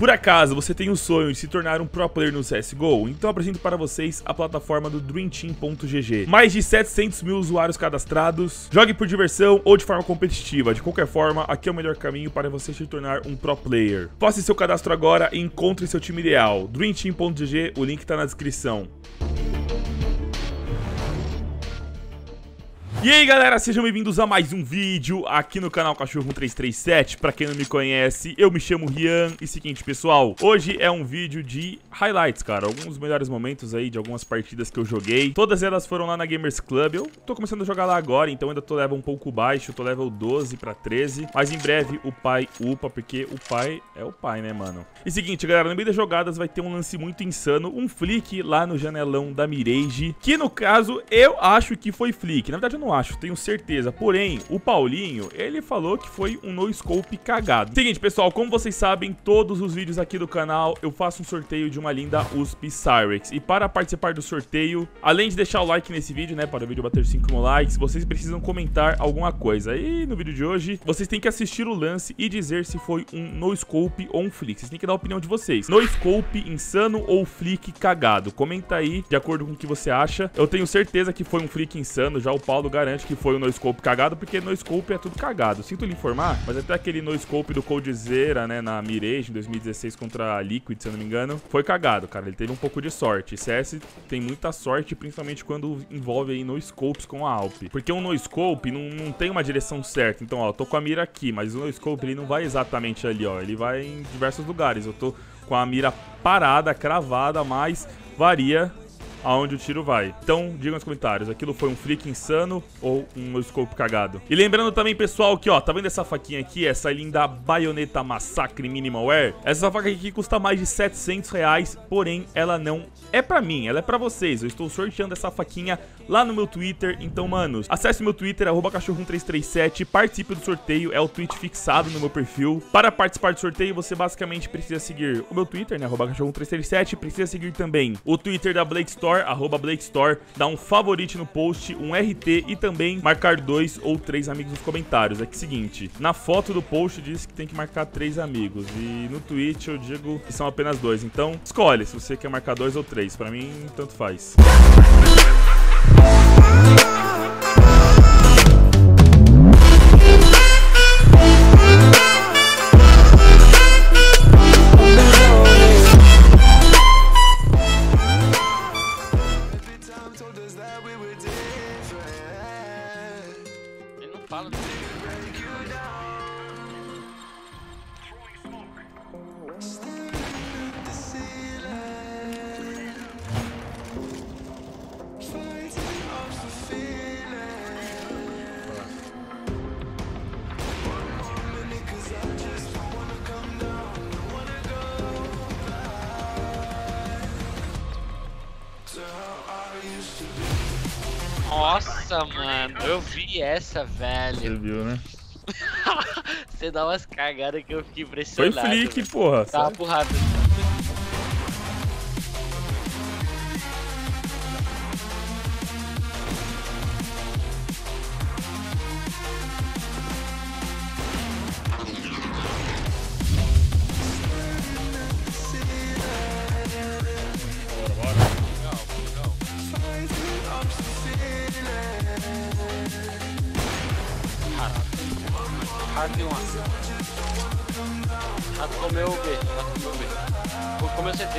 Por acaso, você tem o sonho de se tornar um pro player no CSGO? Então apresento para vocês a plataforma do DreamTeam.gg. Mais de 700 mil usuários cadastrados. Jogue por diversão ou de forma competitiva. De qualquer forma, aqui é o melhor caminho para você se tornar um pro player. Faça seu cadastro agora e encontre seu time ideal. DreamTeam.gg, o link está na descrição. E aí galera, sejam bem-vindos a mais um vídeo aqui no canal Cachorro1337. Pra quem não me conhece, eu me chamo Rian. E seguinte pessoal, hoje é um vídeo de highlights, cara. Alguns dos melhores momentos aí de algumas partidas que eu joguei. Todas elas foram lá na Gamers Club. Eu tô começando a jogar lá agora, então ainda tô level um pouco baixo. Eu tô level 12 pra 13. Mas em breve o pai upa, porque o pai é o pai, né mano? E seguinte galera, no meio das jogadas vai ter um lance muito insano. Um flick lá no janelão da Mirage, que no caso eu acho que foi flick. Na verdade eu não acho, tenho certeza, porém o Paulinho, ele falou que foi um no scope cagado. Seguinte pessoal, como vocês sabem, todos os vídeos aqui do canal eu faço um sorteio de uma linda USP Cyrix, e para participar do sorteio, além de deixar o like nesse vídeo, né, para o vídeo bater 5.000 likes, vocês precisam comentar alguma coisa. E no vídeo de hoje, vocês têm que assistir o lance e dizer se foi um no scope ou um flick. Vocês têm que dar a opinião de vocês: no scope insano ou flick cagado? Comenta aí, de acordo com o que você acha. Eu tenho certeza que foi um flick insano, já o Paulo garante que foi um no-scope cagado, porque no-scope é tudo cagado. Sinto lhe informar, mas até aquele no-scope do Coldzera, né, na Mirage, em 2016 contra a Liquid, se eu não me engano, foi cagado, cara. Ele teve um pouco de sorte. CS tem muita sorte, principalmente quando envolve aí no-scopes com a AWP, porque um no-scope não tem uma direção certa. Então, ó, eu tô com a mira aqui, mas o no-scope ele não vai exatamente ali, ó. Ele vai em diversos lugares. Eu tô com a mira parada, cravada, mas varia aonde o tiro vai. Então, diga nos comentários, aquilo foi um flick insano ou um no-scope cagado? E lembrando também, pessoal, que ó, tá vendo essa faquinha aqui? Essa linda baioneta Massacre Minimalware. Essa faca aqui custa mais de 700 reais, porém, ela não é pra mim, ela é pra vocês. Eu estou sorteando essa faquinha lá no meu Twitter. Então, manos, acesse o meu Twitter, @cachorro1337, participe do sorteio, é o tweet fixado no meu perfil. Para participar do sorteio, você basicamente precisa seguir o meu Twitter, né, @cachorro1337, precisa seguir também o Twitter da Blade Store, @Blade Store, dá um favorite no post, um RT e também marcar 2 ou 3 amigos nos comentários. É que seguinte, na foto do post diz que tem que marcar 3 amigos e no tweet eu digo que são apenas 2. Então escolhe se você quer marcar 2 ou 3, pra mim tanto faz. Nossa, mano, eu vi essa, velho. Você viu, né? Você dá umas cagadas que eu fiquei impressionado. Foi flick, velho. Porra. Tava porrada. Rato comeu o B, Rato comeu o CT.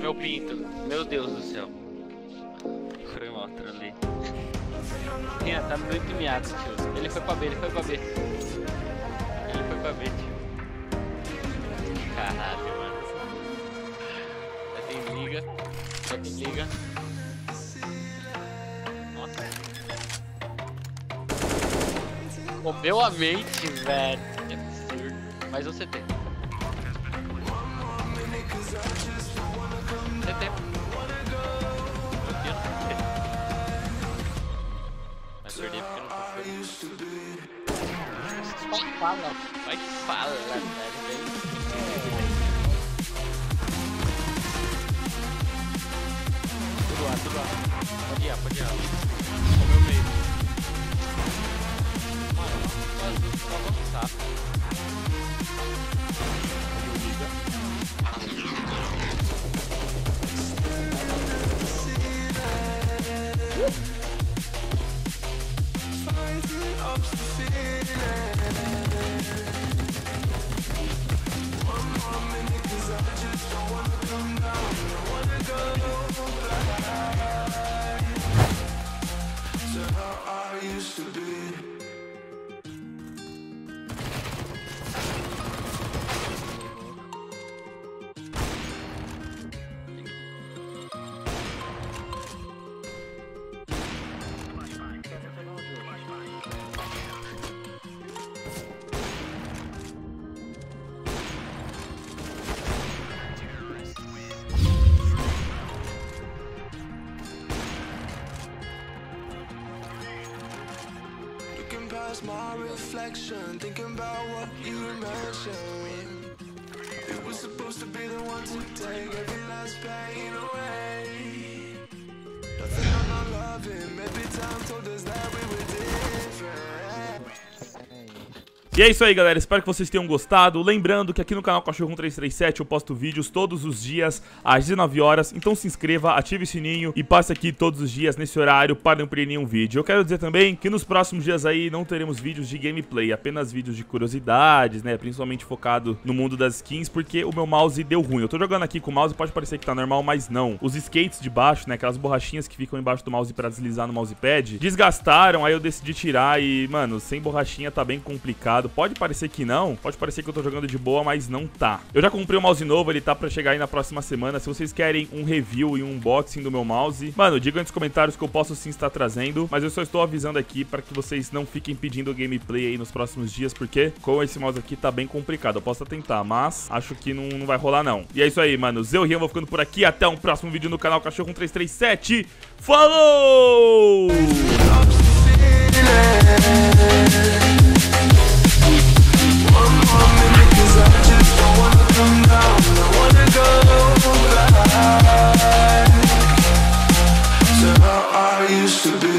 Meu pinto, meu Deus do céu. Foi uma outra ali. Rian, tá muito miado, tio. Ele foi pra B, tio. Caralho. Só me liga. Nossa. Comeu a mente, velho. É absurdo. Mas o CT. Mas perdi porque não foi. Só fala. Vai que fala, velho. Tudo lá. rapaziada. Como eu mesmo. Mano, as duas pra avançar. My reflection, thinking about what you mentioned. It was supposed to be the one to take every last pain away. Nothing I'm not loving. Maybe time told us that we were different. E é isso aí, galera, espero que vocês tenham gostado. Lembrando que aqui no canal Cachorro1337 eu posto vídeos todos os dias às 19 horas. Então se inscreva, ative o sininho e passe aqui todos os dias nesse horário para não perder nenhum vídeo. Eu quero dizer também que nos próximos dias aí não teremos vídeos de gameplay, apenas vídeos de curiosidades, né, principalmente focado no mundo das skins, porque o meu mouse deu ruim. Eu tô jogando aqui com o mouse, pode parecer que tá normal, mas não. Os skates de baixo, né, aquelas borrachinhas que ficam embaixo do mouse pra deslizar no mousepad, desgastaram, aí eu decidi tirar e, mano, sem borrachinha tá bem complicado. Pode parecer que não, pode parecer que eu tô jogando de boa, mas não tá. Eu já comprei um mouse novo, ele tá pra chegar aí na próxima semana. Se vocês querem um review e um unboxing do meu mouse, mano, digam aí nos comentários que eu posso sim estar trazendo, mas eu só estou avisando aqui para que vocês não fiquem pedindo gameplay aí nos próximos dias, porque com esse mouse aqui tá bem complicado. Eu posso até tentar, mas acho que não vai rolar não. E é isso aí, mano, eu, Rian, vou ficando por aqui. Até um próximo vídeo no canal Cachorro1337. Falou! Cause I just don't wanna come down, I wanna go back to how I used to be.